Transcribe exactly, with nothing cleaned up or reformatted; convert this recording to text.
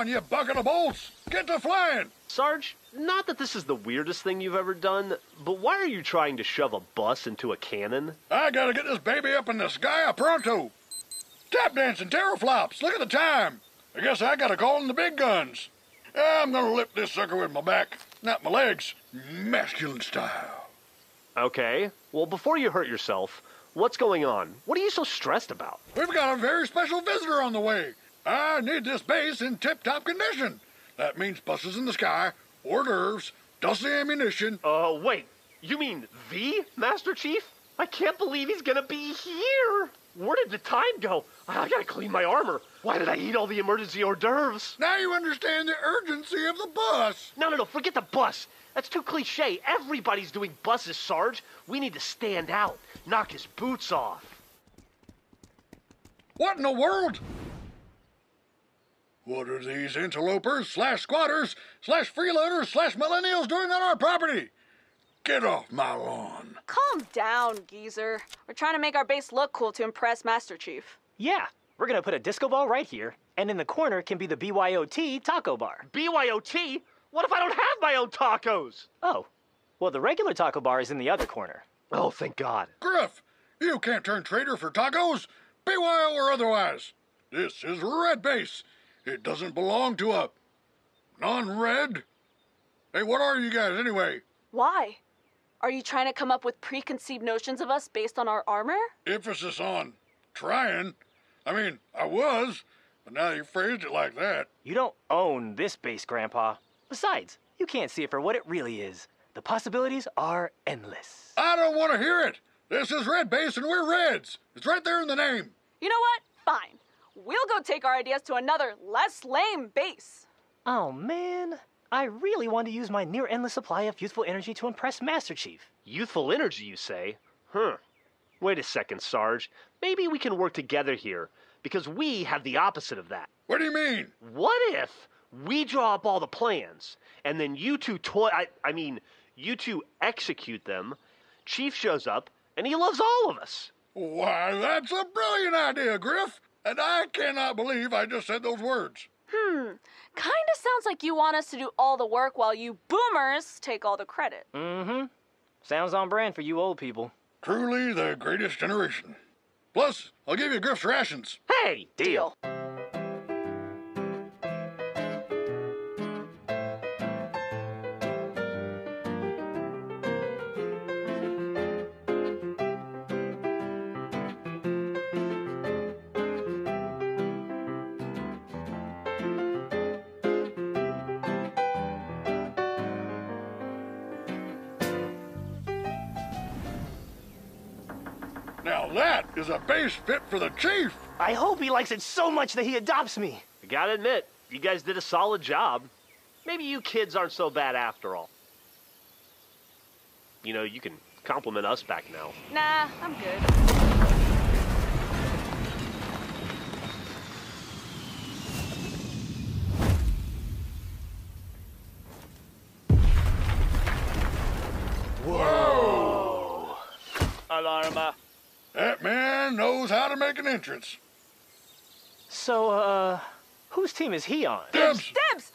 on, you bucket of bolts! Get to flying! Sarge, not that this is the weirdest thing you've ever done, but why are you trying to shove a bus into a cannon? I gotta get this baby up in the sky a pronto! Tap dancing, teraflops, look at the time! I guess I gotta call in the big guns. I'm gonna lift this sucker with my back, not my legs, masculine style. Okay, well before you hurt yourself, what's going on? What are you so stressed about? We've got a very special visitor on the way. I need this base in tip-top condition. That means buses in the sky, hors d'oeuvres, dusty ammunition. Uh, wait, you mean the Master Chief? I can't believe he's gonna be here. Where did the time go? I gotta clean my armor. Why did I eat all the emergency hors d'oeuvres? Now you understand the urgency of the bus. No, no, no, forget the bus. That's too cliche. Everybody's doing buses, Sarge. We need to stand out, knock his boots off. What in the world? What are these interlopers slash squatters slash freeloaders slash millennials doing on our property? Get off my lawn. Calm down, geezer. We're trying to make our base look cool to impress Master Chief. Yeah, we're gonna put a disco ball right here, and in the corner can be the B Y O T taco bar. B Y O T? What if I don't have my own tacos? Oh, well the regular taco bar is in the other corner. Oh, thank God. Grif, you can't turn traitor for tacos, B Y O or otherwise. This is Red Base. It doesn't belong to a non-red. Hey, what are you guys anyway? Why? Are you trying to come up with preconceived notions of us based on our armor? Emphasis on trying. I mean, I was, but now you phrased it like that. You don't own this base, Grandpa. Besides, you can't see it for what it really is. The possibilities are endless. I don't want to hear it. This is Red Base and we're Reds. It's right there in the name. You know what? Fine. We'll go take our ideas to another less lame base. Oh, man. I really want to use my near-endless supply of youthful energy to impress Master Chief. Youthful energy, you say? Huh. Wait a second, Sarge. Maybe we can work together here, because we have the opposite of that. What do you mean? What if we draw up all the plans, and then you two toy- I, I mean, you two execute them, Chief shows up, and he loves all of us. Why, that's a brilliant idea, Grif. And I cannot believe I just said those words. Hmm, kinda sounds like you want us to do all the work while you boomers take all the credit. Mm-hmm. Sounds on brand for you old people. Truly the greatest generation. Plus, I'll give you Grif's rations. Hey, deal. deal. Now that is a base fit for the Chief! I hope he likes it so much that he adopts me! I gotta admit, you guys did a solid job. Maybe you kids aren't so bad after all. You know, you can compliment us back now. Nah, I'm good. Whoa! Alarma. That man knows how to make an entrance. So, uh, whose team is he on? Dibs! Dibs!